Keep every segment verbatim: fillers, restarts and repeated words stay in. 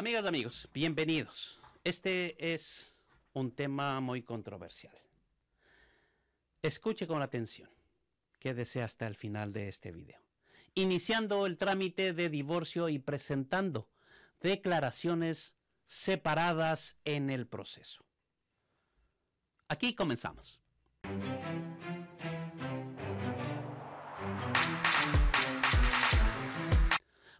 Amigas y amigos, bienvenidos. Este es un tema muy controversial. Escuche con atención. Quédese hasta el final de este video. Iniciando el trámite de divorcio y presentando declaraciones separadas en el proceso. Aquí comenzamos.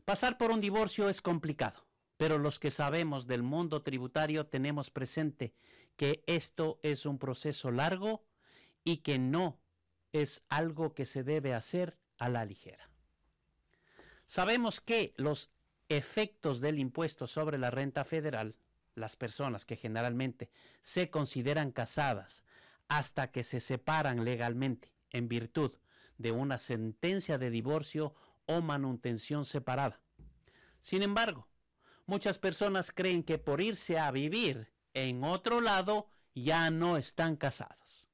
Pasar por un divorcio es complicado, pero los que sabemos del mundo tributario tenemos presente que esto es un proceso largo y que no es algo que se debe hacer a la ligera. Sabemos que los efectos del impuesto sobre la renta federal, las personas que generalmente se consideran casadas hasta que se separan legalmente en virtud de una sentencia de divorcio o manutención separada. Sin embargo, muchas personas creen que por irse a vivir en otro lado ya no están casadas.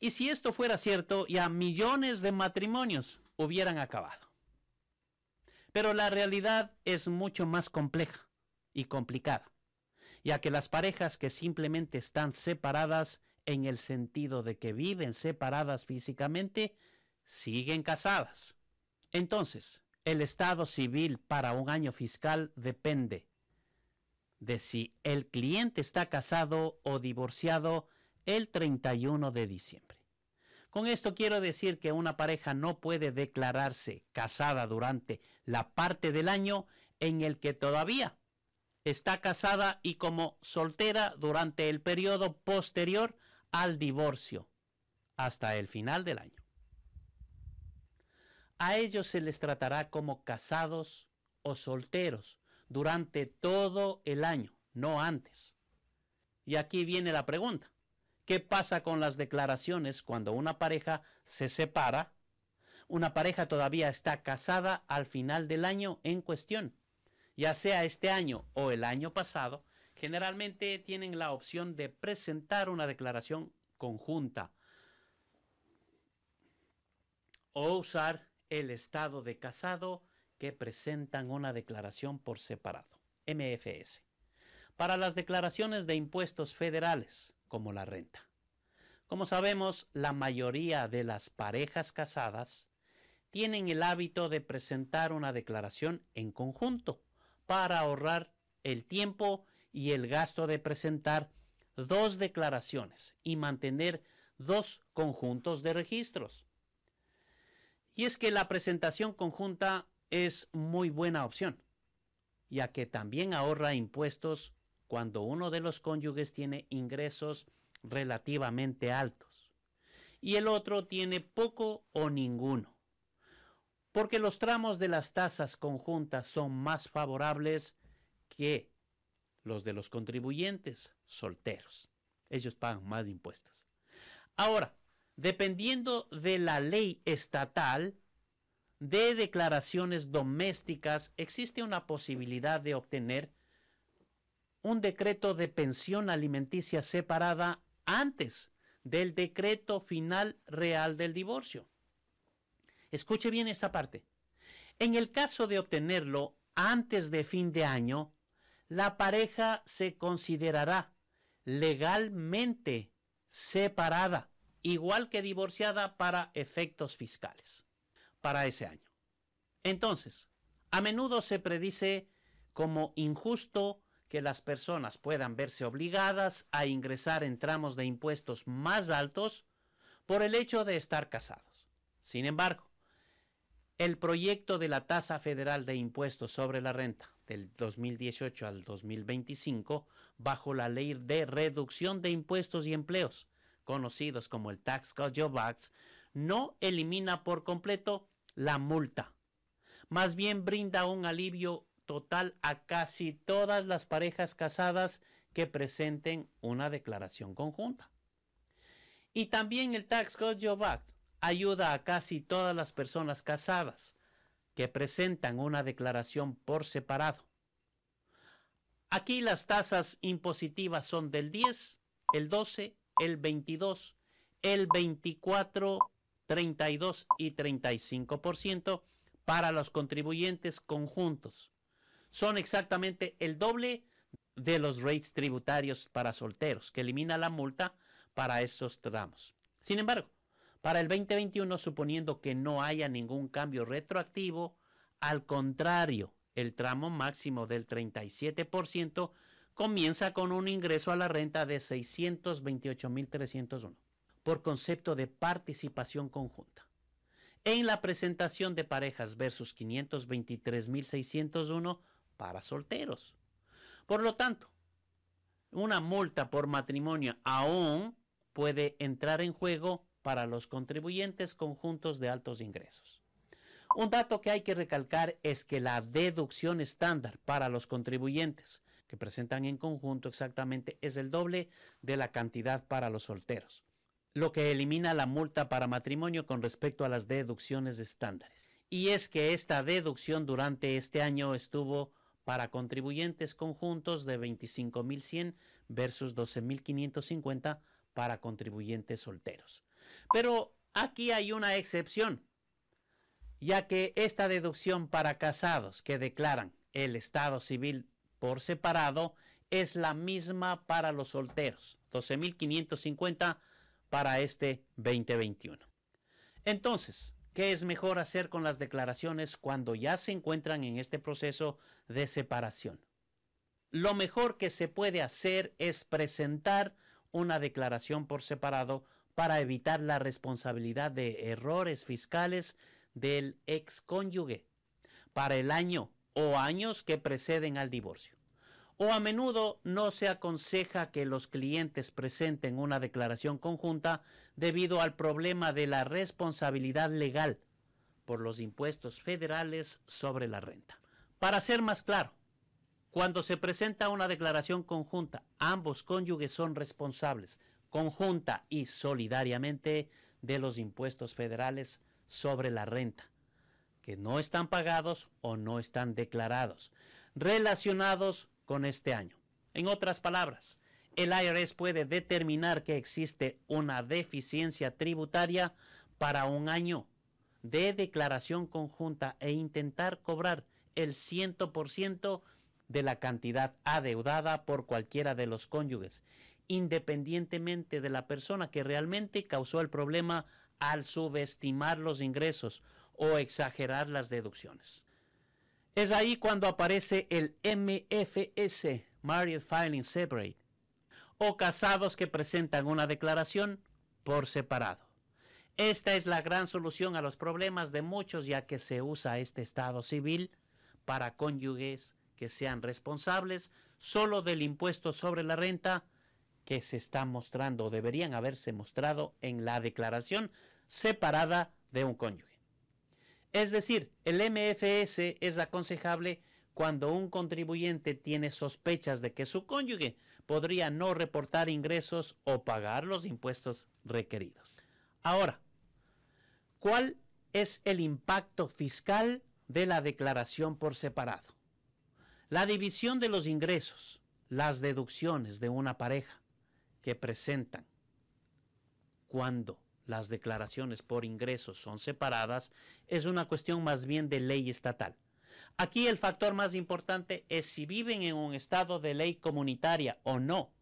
Y si esto fuera cierto, ya millones de matrimonios hubieran acabado. Pero la realidad es mucho más compleja y complicada, ya que las parejas que simplemente están separadas en el sentido de que viven separadas físicamente, siguen casadas. Entonces, el estado civil para un año fiscal depende de si el cliente está casado o divorciado el treinta y uno de diciembre. Con esto quiero decir que una pareja no puede declararse casada durante la parte del año en el que todavía está casada y como soltera durante el periodo posterior al divorcio hasta el final del año. A ellos se les tratará como casados o solteros durante todo el año, no antes. Y aquí viene la pregunta. ¿Qué pasa con las declaraciones cuando una pareja se separa? Una pareja todavía está casada al final del año en cuestión, ya sea este año o el año pasado, generalmente tienen la opción de presentar una declaración conjunta o usar el estado de casado que presentan una declaración por separado, M F S, para las declaraciones de impuestos federales, como la renta. Como sabemos, la mayoría de las parejas casadas tienen el hábito de presentar una declaración en conjunto para ahorrar el tiempo y el gasto de presentar dos declaraciones y mantener dos conjuntos de registros. Y es que la presentación conjunta es muy buena opción, ya que también ahorra impuestos cuando uno de los cónyuges tiene ingresos relativamente altos y el otro tiene poco o ninguno, porque los tramos de las tasas conjuntas son más favorables que los de los contribuyentes solteros. Ellos pagan más impuestos. Ahora, dependiendo de la ley estatal de declaraciones domésticas, existe una posibilidad de obtener un decreto de pensión alimenticia separada antes del decreto final real del divorcio. Escuche bien esta parte. En el caso de obtenerlo antes de fin de año, la pareja se considerará legalmente separada, igual que divorciada para efectos fiscales, para ese año. Entonces, a menudo se predice como injusto que las personas puedan verse obligadas a ingresar en tramos de impuestos más altos por el hecho de estar casados. Sin embargo, el proyecto de la tasa federal de impuestos sobre la renta del dos mil dieciocho al dos mil veinticinco, bajo la ley de reducción de impuestos y empleos, conocidos como el Tax Cuts and Jobs Act, no elimina por completo la multa. Más bien brinda un alivio total a casi todas las parejas casadas que presenten una declaración conjunta. Y también el Tax Cuts and Jobs Act ayuda a casi todas las personas casadas que presentan una declaración por separado. Aquí las tasas impositivas son del diez, el doce, el veintidós, el veinticuatro, treinta y dos y treinta y cinco por ciento para los contribuyentes conjuntos, son exactamente el doble de los rates tributarios para solteros, que elimina la multa para estos tramos. Sin embargo, para el veinte veintiuno, suponiendo que no haya ningún cambio retroactivo, al contrario, el tramo máximo del treinta y siete por ciento comienza con un ingreso a la renta de seiscientos veintiocho mil trescientos uno por concepto de participación conjunta. En la presentación de parejas versus quinientos veintitrés mil seiscientos uno para solteros. Por lo tanto, una multa por matrimonio aún puede entrar en juego para los contribuyentes conjuntos de altos ingresos. Un dato que hay que recalcar es que la deducción estándar para los contribuyentes que presentan en conjunto exactamente es el doble de la cantidad para los solteros, lo que elimina la multa para matrimonio con respecto a las deducciones estándares. Y es que esta deducción durante este año estuvo para contribuyentes conjuntos de veinticinco mil cien versus doce mil quinientos cincuenta para contribuyentes solteros. Pero aquí hay una excepción, ya que esta deducción para casados que declaran el estado civil por separado es la misma para los solteros, doce mil quinientos cincuenta para este veinte veintiuno. Entonces, ¿qué es mejor hacer con las declaraciones cuando ya se encuentran en este proceso de separación? Lo mejor que se puede hacer es presentar una declaración por separado para evitar la responsabilidad de errores fiscales del excónyuge para el año o años que preceden al divorcio. O a menudo no se aconseja que los clientes presenten una declaración conjunta debido al problema de la responsabilidad legal por los impuestos federales sobre la renta. Para ser más claro, cuando se presenta una declaración conjunta, ambos cónyuges son responsables, conjunta y solidariamente, de los impuestos federales sobre la renta, que no están pagados o no están declarados, relacionados con este año. En otras palabras, el I R S puede determinar que existe una deficiencia tributaria para un año de declaración conjunta e intentar cobrar el cien por ciento de la cantidad adeudada por cualquiera de los cónyuges, independientemente de la persona que realmente causó el problema al subestimar los ingresos o exagerar las deducciones. Es ahí cuando aparece el M F S, Married Filing Separate, o casados que presentan una declaración por separado. Esta es la gran solución a los problemas de muchos, ya que se usa este estado civil para cónyuges que sean responsables solo del impuesto sobre la renta que se está mostrando o deberían haberse mostrado en la declaración separada de un cónyuge. Es decir, el M F S es aconsejable cuando un contribuyente tiene sospechas de que su cónyuge podría no reportar ingresos o pagar los impuestos requeridos. Ahora, ¿cuál es el impacto fiscal de la declaración por separado? La división de los ingresos, las deducciones de una pareja que presentan cuando las declaraciones por ingresos son separadas, es una cuestión más bien de ley estatal. Aquí el factor más importante es si viven en un estado de ley comunitaria o no.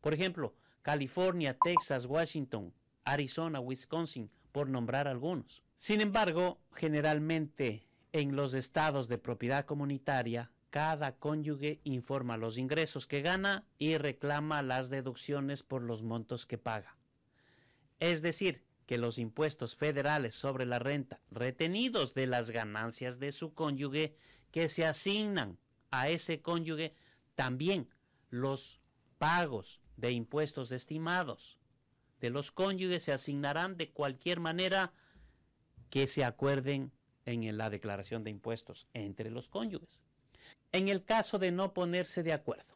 Por ejemplo, California, Texas, Washington, Arizona, Wisconsin, por nombrar algunos. Sin embargo, generalmente en los estados de propiedad comunitaria, cada cónyuge informa los ingresos que gana y reclama las deducciones por los montos que paga. Es decir, que los impuestos federales sobre la renta retenidos de las ganancias de su cónyuge que se asignan a ese cónyuge, también los pagos de impuestos estimados de los cónyuges se asignarán de cualquier manera que se acuerden en la declaración de impuestos entre los cónyuges. En el caso de no ponerse de acuerdo,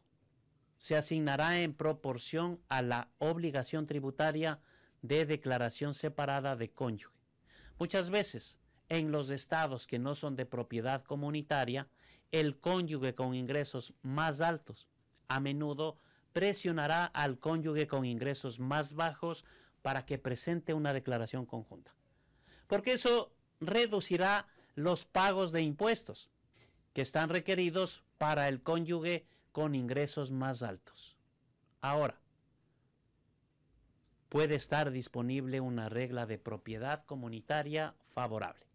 se asignará en proporción a la obligación tributaria de declaración separada de cónyuge. Muchas veces, en los estados que no son de propiedad comunitaria, el cónyuge con ingresos más altos a menudo presionará al cónyuge con ingresos más bajos para que presente una declaración conjunta, porque eso reducirá los pagos de impuestos que están requeridos para el cónyuge con ingresos más altos. Ahora, puede estar disponible una regla de propiedad comunitaria favorable.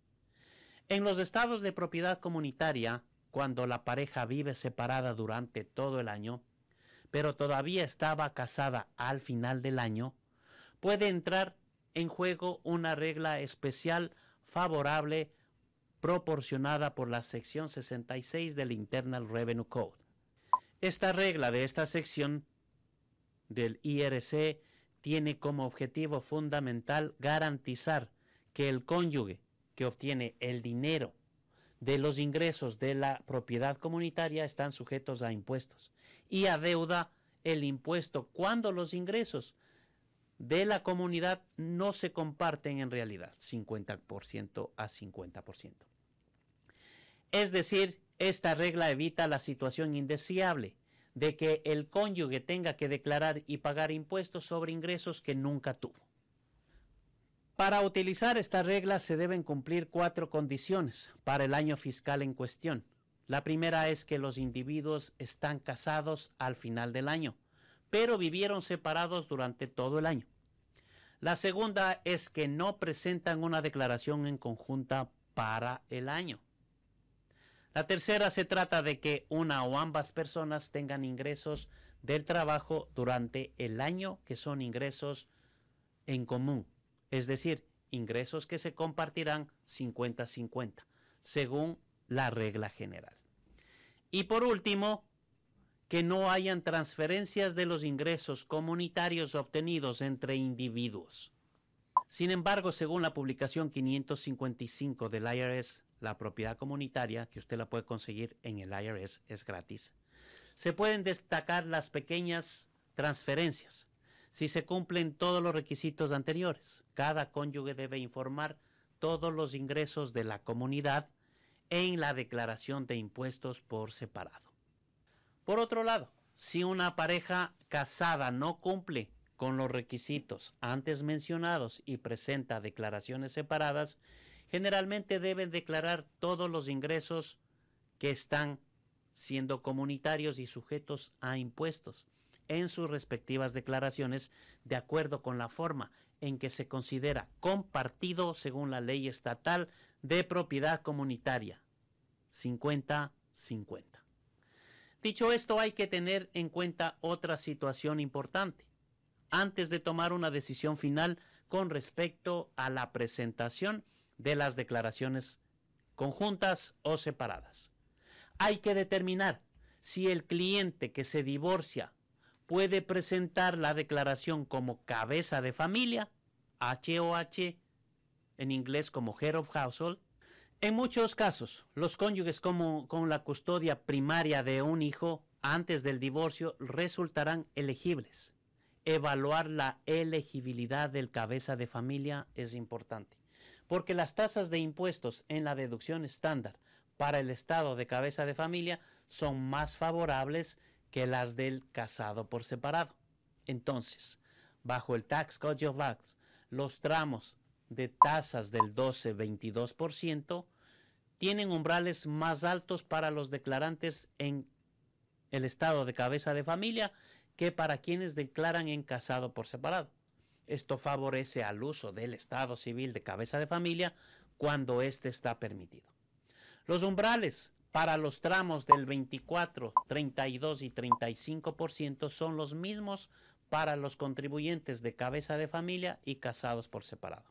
En los estados de propiedad comunitaria, cuando la pareja vive separada durante todo el año, pero todavía estaba casada al final del año, puede entrar en juego una regla especial favorable proporcionada por la sección sesenta y seis del Internal Revenue Code. Esta regla de esta sección del I R C tiene como objetivo fundamental garantizar que el cónyuge que obtiene el dinero de los ingresos de la propiedad comunitaria están sujetos a impuestos y a deuda el impuesto cuando los ingresos de la comunidad no se comparten en realidad, cincuenta por ciento a cincuenta por ciento. Es decir, esta regla evita la situación indeseable de que el cónyuge tenga que declarar y pagar impuestos sobre ingresos que nunca tuvo. Para utilizar esta regla se deben cumplir cuatro condiciones para el año fiscal en cuestión. La primera es que los individuos están casados al final del año, pero vivieron separados durante todo el año. La segunda es que no presentan una declaración en conjunta para el año. La tercera se trata de que una o ambas personas tengan ingresos del trabajo durante el año que son ingresos en común, es decir, ingresos que se compartirán cincuenta cincuenta, según la regla general. Y por último, que no hayan transferencias de los ingresos comunitarios obtenidos entre individuos. Sin embargo, según la publicación quinientos cincuenta y cinco del I R S, la propiedad comunitaria, que usted la puede conseguir en el I R S, es gratis, se pueden destacar las pequeñas transferencias si se cumplen todos los requisitos anteriores. Cada cónyuge debe informar todos los ingresos de la comunidad en la declaración de impuestos por separado. Por otro lado, si una pareja casada no cumple con los requisitos antes mencionados y presenta declaraciones separadas, generalmente deben declarar todos los ingresos que están siendo comunitarios y sujetos a impuestos en sus respectivas declaraciones de acuerdo con la forma en que se considera compartido según la ley estatal de propiedad comunitaria, cincuenta cincuenta. Dicho esto, hay que tener en cuenta otra situación importante antes de tomar una decisión final con respecto a la presentación de las declaraciones conjuntas o separadas. Hay que determinar si el cliente que se divorcia puede presentar la declaración como cabeza de familia, H O H, en inglés como Head of Household. En muchos casos, los cónyuges como, con la custodia primaria de un hijo antes del divorcio resultarán elegibles. Evaluar la elegibilidad del cabeza de familia es importante, porque las tasas de impuestos en la deducción estándar para el estado de cabeza de familia son más favorables que las del casado por separado. Entonces, bajo el Tax Cuts and Jobs Act, los tramos de tasas del doce a veintidós por ciento tienen umbrales más altos para los declarantes en el estado de cabeza de familia que para quienes declaran en casado por separado. Esto favorece al uso del estado civil de cabeza de familia cuando éste está permitido. Los umbrales para los tramos del veinticuatro, treinta y dos y treinta y cinco por ciento son los mismos para los contribuyentes de cabeza de familia y casados por separado.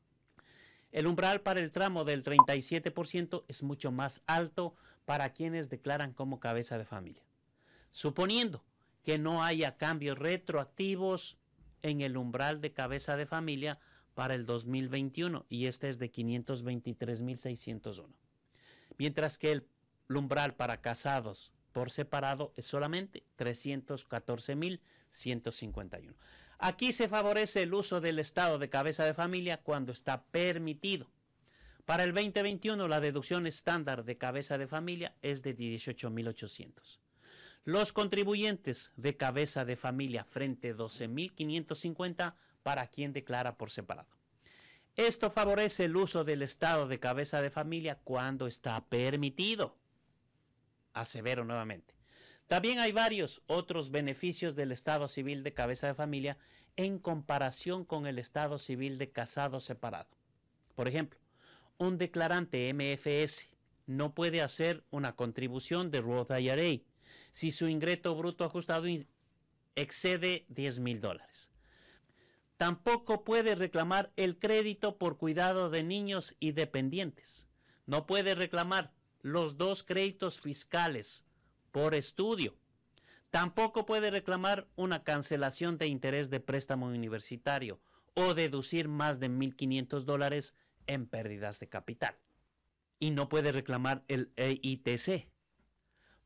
El umbral para el tramo del treinta y siete por ciento es mucho más alto para quienes declaran como cabeza de familia. Suponiendo que no haya cambios retroactivos en el umbral de cabeza de familia para el dos mil veintiuno, y este es de quinientos veintitrés mil seiscientos uno. Mientras que el umbral para casados por separado es solamente trescientos catorce mil ciento cincuenta y uno. Aquí se favorece el uso del estado de cabeza de familia cuando está permitido. Para el veinte veintiuno, la deducción estándar de cabeza de familia es de dieciocho mil ochocientos. Los contribuyentes de cabeza de familia frente a doce mil quinientos cincuenta para quien declara por separado. Esto favorece el uso del estado de cabeza de familia cuando está permitido. asevero nuevamente. También hay varios otros beneficios del estado civil de cabeza de familia en comparación con el estado civil de casado separado. Por ejemplo, un declarante M F S no puede hacer una contribución de Roth I R A si su ingreso bruto ajustado excede diez mil dólares. Tampoco puede reclamar el crédito por cuidado de niños y dependientes. No puede reclamar los dos créditos fiscales por estudio. Tampoco puede reclamar una cancelación de interés de préstamo universitario o deducir más de mil quinientos dólares en pérdidas de capital. Y no puede reclamar el E I T C.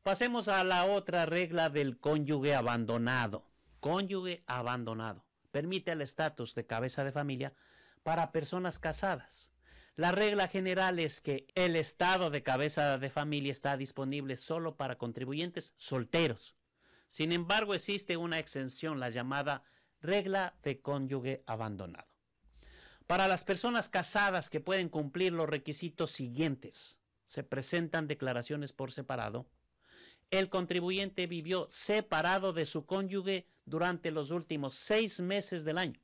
Pasemos a la otra regla del cónyuge abandonado. Cónyuge abandonado. Permite el estatus de cabeza de familia para personas casadas. La regla general es que el estado de cabeza de familia está disponible solo para contribuyentes solteros. Sin embargo, existe una exención, la llamada regla de cónyuge abandonado. Para las personas casadas que pueden cumplir los requisitos siguientes, se presentan declaraciones por separado. El contribuyente vivió separado de su cónyuge durante los últimos seis meses del año.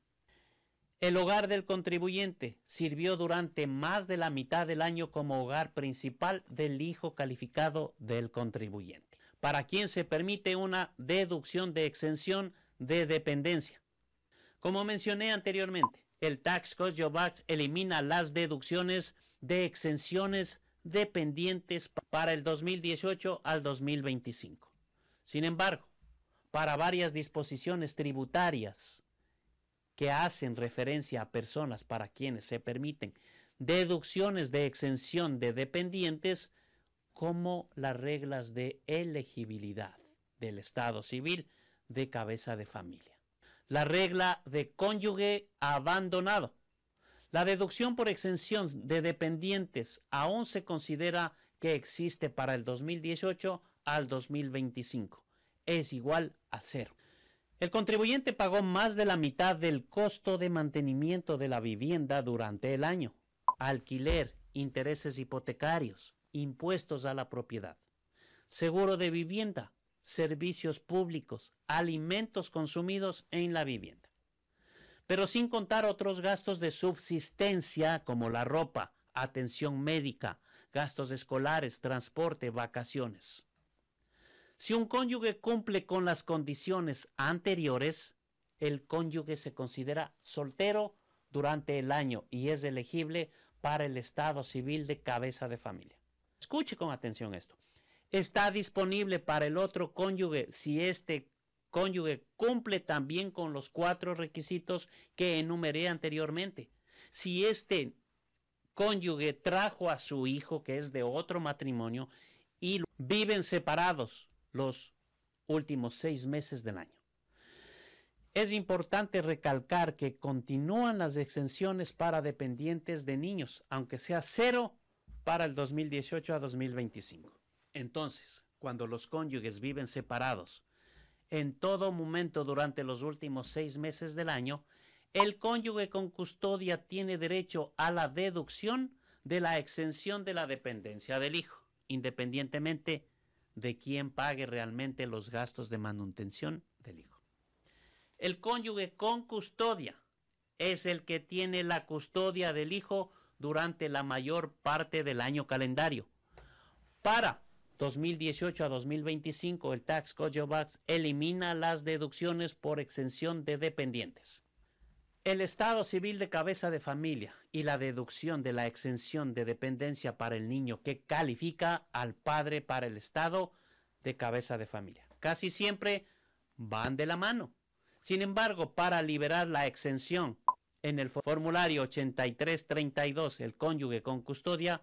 El hogar del contribuyente sirvió durante más de la mitad del año como hogar principal del hijo calificado del contribuyente, para quien se permite una deducción de exención de dependencia. Como mencioné anteriormente, el Tax Cuts and Jobs Act elimina las deducciones de exenciones dependientes para el dos mil dieciocho al dos mil veinticinco. Sin embargo, para varias disposiciones tributarias que hacen referencia a personas para quienes se permiten deducciones de exención de dependientes, como las reglas de elegibilidad del estado civil de cabeza de familia. La regla de cónyuge abandonado. La deducción por exención de dependientes aún se considera que existe para el dos mil dieciocho al dos mil veinticinco. Es igual a cero. El contribuyente pagó más de la mitad del costo de mantenimiento de la vivienda durante el año, alquiler, intereses hipotecarios, impuestos a la propiedad, seguro de vivienda, servicios públicos, alimentos consumidos en la vivienda. Pero sin contar otros gastos de subsistencia como la ropa, atención médica, gastos escolares, transporte, vacaciones. Si un cónyuge cumple con las condiciones anteriores, el cónyuge se considera soltero durante el año y es elegible para el estado civil de cabeza de familia. Escuche con atención esto. Está disponible para el otro cónyuge si este cónyuge cumple también con los cuatro requisitos que enumeré anteriormente. Si este cónyuge trajo a su hijo, que es de otro matrimonio, y viven separados los últimos seis meses del año. Es importante recalcar que continúan las exenciones para dependientes de niños, aunque sea cero para el dos mil dieciocho a dos mil veinticinco. Entonces, cuando los cónyuges viven separados en todo momento durante los últimos seis meses del año, el cónyuge con custodia tiene derecho a la deducción de la exención de la dependencia del hijo, independientemente de quien pague realmente los gastos de manutención del hijo. El cónyuge con custodia es el que tiene la custodia del hijo durante la mayor parte del año calendario. Para dos mil dieciocho a dos mil veinticinco, el Tax Cuts and Jobs Act elimina las deducciones por exención de dependientes. El estado civil de cabeza de familia y la deducción de la exención de dependencia para el niño que califica al padre para el estado de cabeza de familia casi siempre van de la mano. Sin embargo, para liberar la exención en el formulario ochenta y tres treinta y dos, el cónyuge con custodia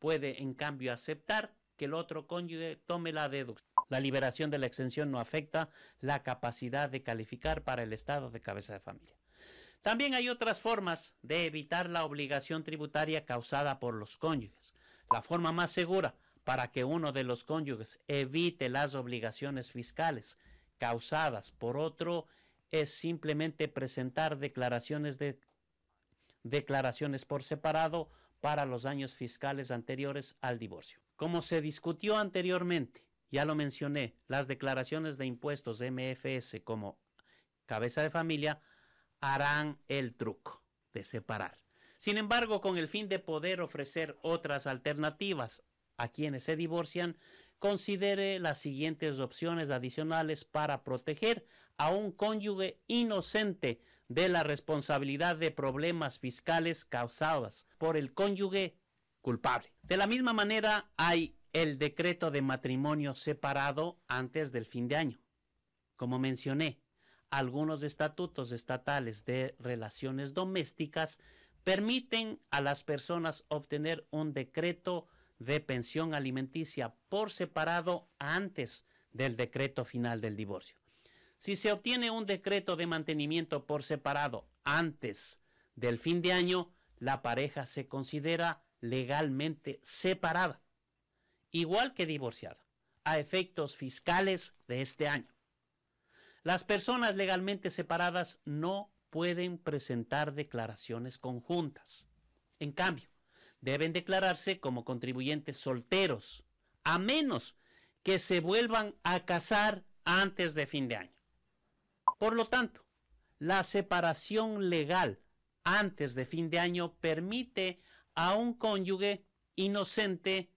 puede en cambio aceptar que el otro cónyuge tome la deducción. La liberación de la exención no afecta la capacidad de calificar para el estado de cabeza de familia. También hay otras formas de evitar la obligación tributaria causada por los cónyuges. La forma más segura para que uno de los cónyuges evite las obligaciones fiscales causadas por otro es simplemente presentar declaraciones, de, declaraciones por separado para los años fiscales anteriores al divorcio. Como se discutió anteriormente, Ya lo mencioné, las declaraciones de impuestos M F S como cabeza de familia harán el truco de separar. Sin embargo, con el fin de poder ofrecer otras alternativas a quienes se divorcian, considere las siguientes opciones adicionales para proteger a un cónyuge inocente de la responsabilidad de problemas fiscales causadas por el cónyuge culpable. De la misma manera, hay el decreto de matrimonio separado antes del fin de año. Como mencioné, algunos estatutos estatales de relaciones domésticas permiten a las personas obtener un decreto de pensión alimenticia por separado antes del decreto final del divorcio. Si se obtiene un decreto de mantenimiento por separado antes del fin de año, la pareja se considera legalmente separada, igual que divorciada, a efectos fiscales de este año. Las personas legalmente separadas no pueden presentar declaraciones conjuntas. En cambio, deben declararse como contribuyentes solteros, a menos que se vuelvan a casar antes de fin de año. Por lo tanto, la separación legal antes de fin de año permite a un cónyuge inocente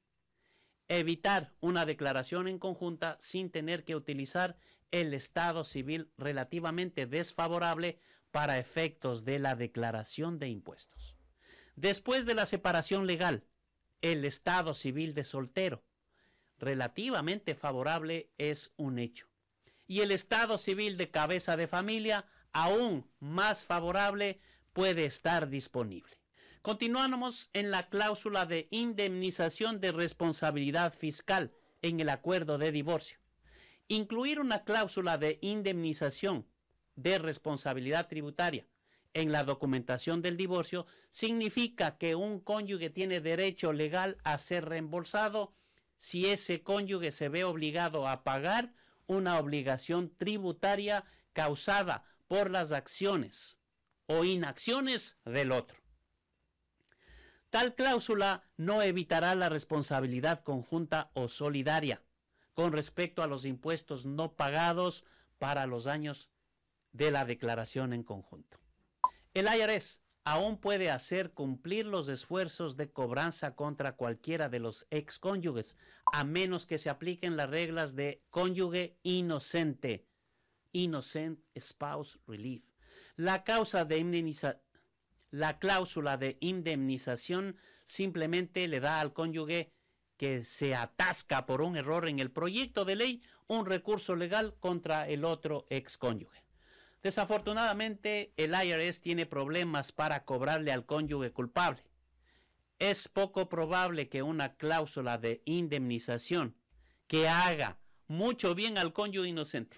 evitar una declaración en conjunta sin tener que utilizar el estado civil relativamente desfavorable para efectos de la declaración de impuestos. Después de la separación legal, el estado civil de soltero relativamente favorable es un hecho. Y el estado civil de cabeza de familia, aún más favorable, puede estar disponible. Continuamos en la cláusula de indemnización de responsabilidad fiscal en el acuerdo de divorcio. Incluir una cláusula de indemnización de responsabilidad tributaria en la documentación del divorcio significa que un cónyuge tiene derecho legal a ser reembolsado si ese cónyuge se ve obligado a pagar una obligación tributaria causada por las acciones o inacciones del otro. Tal cláusula no evitará la responsabilidad conjunta o solidaria con respecto a los impuestos no pagados para los años de la declaración en conjunto. El I R S aún puede hacer cumplir los esfuerzos de cobranza contra cualquiera de los excónyuges, a menos que se apliquen las reglas de cónyuge inocente, Innocent Spouse Relief. La causa de indemniza- la cláusula de indemnización simplemente le da al cónyuge que se atasca por un error en el proyecto de ley un recurso legal contra el otro excónyuge. Desafortunadamente, el I R S tiene problemas para cobrarle al cónyuge culpable. Es poco probable que una cláusula de indemnización que haga mucho bien al cónyuge inocente.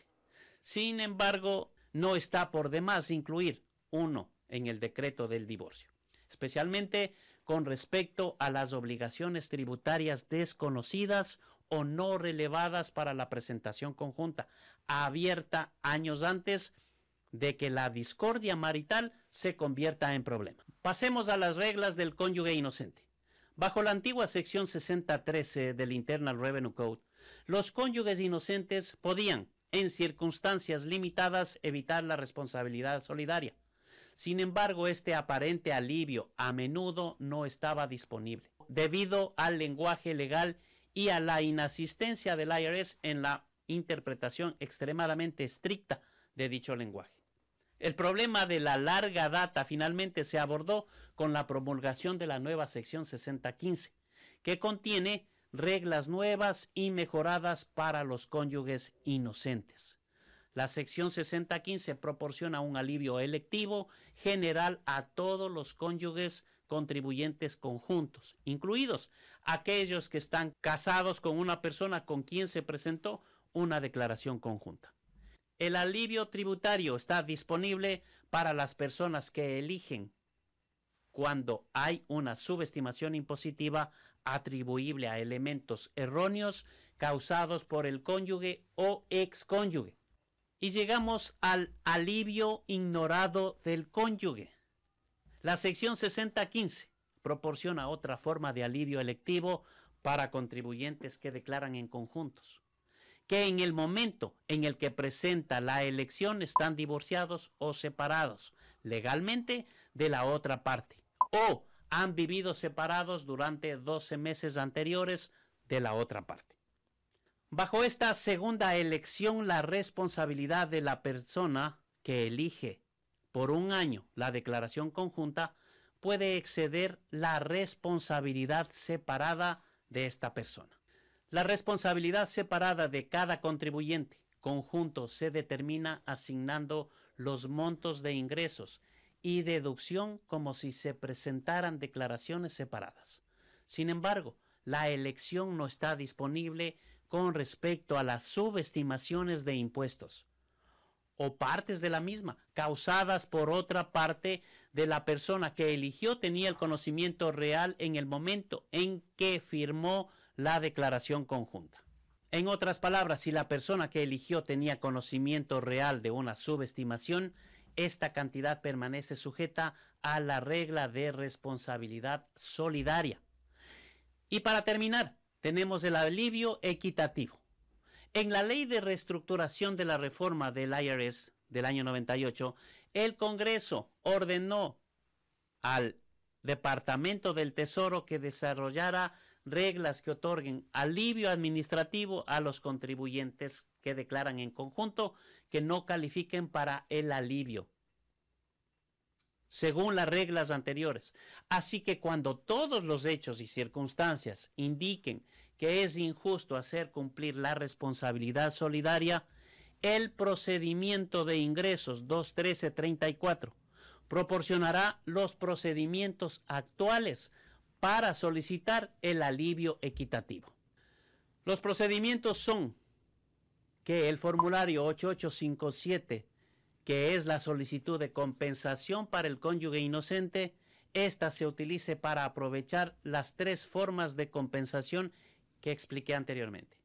Sin embargo, no está por demás incluir uno en el decreto del divorcio, especialmente con respecto a las obligaciones tributarias desconocidas o no relevadas para la presentación conjunta, abierta años antes de que la discordia marital se convierta en problema. Pasemos a las reglas del cónyuge inocente. Bajo la antigua sección sesenta punto trece del Internal Revenue Code, los cónyuges inocentes podían, en circunstancias limitadas, evitar la responsabilidad solidaria. Sin embargo, este aparente alivio a menudo no estaba disponible, debido al lenguaje legal y a la inasistencia del I R S en la interpretación extremadamente estricta de dicho lenguaje. El problema de la larga data finalmente se abordó con la promulgación de la nueva sección sesenta punto quince, que contiene reglas nuevas y mejoradas para los cónyuges inocentes. La sección sesenta punto quince proporciona un alivio electivo general a todos los cónyuges contribuyentes conjuntos, incluidos aquellos que están casados con una persona con quien se presentó una declaración conjunta. El alivio tributario está disponible para las personas que eligen, cuando hay una subestimación impositiva atribuible a elementos erróneos causados por el cónyuge o excónyuge. Y llegamos al alivio ignorado del cónyuge. La sección sesenta punto quince proporciona otra forma de alivio electivo para contribuyentes que declaran en conjuntos. que en el momento en el que presenta la elección están divorciados o separados legalmente de la otra parte, o han vivido separados durante doce meses anteriores de la otra parte. Bajo esta segunda elección, la responsabilidad de la persona que elige por un año la declaración conjunta puede exceder la responsabilidad separada de esta persona. La responsabilidad separada de cada contribuyente conjunto se determina asignando los montos de ingresos y deducción como si se presentaran declaraciones separadas. Sin embargo, la elección no está disponible con respecto a las subestimaciones de impuestos o partes de la misma, causadas por otra parte de la persona que eligió tenía el conocimiento real en el momento en que firmó la declaración conjunta. En otras palabras, si la persona que eligió tenía conocimiento real de una subestimación, esta cantidad permanece sujeta a la regla de responsabilidad solidaria. Y para terminar, tenemos el alivio equitativo. En la Ley de Reestructuración de la Reforma del I R S del año noventa y ocho, el Congreso ordenó al Departamento del Tesoro que desarrollara reglas que otorguen alivio administrativo a los contribuyentes que declaran en conjunto que no califiquen para el alivio, según las reglas anteriores. Así que cuando todos los hechos y circunstancias indiquen que es injusto hacer cumplir la responsabilidad solidaria, el procedimiento de ingresos dos trece treinta y cuatro proporcionará los procedimientos actuales para solicitar el alivio equitativo. Los procedimientos son que el formulario ocho ocho cinco siete, que es la solicitud de compensación para el cónyuge inocente, esta se utilice para aprovechar las tres formas de compensación que expliqué anteriormente.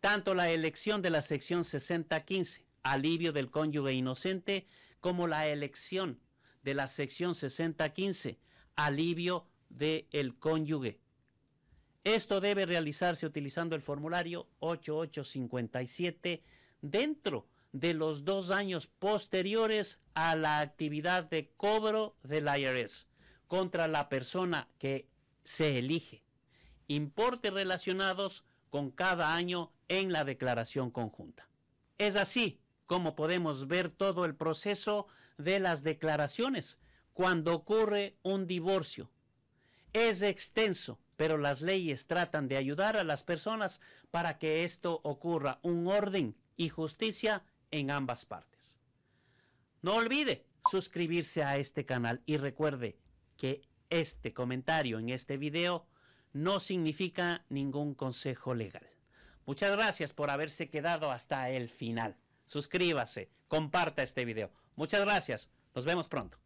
Tanto la elección de la sección sesenta quince, alivio del cónyuge inocente, como la elección de la sección sesenta quince, alivio del cónyuge. Esto debe realizarse utilizando el formulario ocho ocho cinco siete dentro de los dos años posteriores a la actividad de cobro del I R S contra la persona que se elige, importes relacionados con cada año en la declaración conjunta. Es así como podemos ver todo el proceso de las declaraciones cuando ocurre un divorcio. Es extenso, pero las leyes tratan de ayudar a las personas para que esto ocurra, un orden y justicia en ambas partes. No olvide suscribirse a este canal y recuerde que este comentario en este video no significa ningún consejo legal. Muchas gracias por haberse quedado hasta el final. Suscríbase, comparta este video. Muchas gracias. Nos vemos pronto.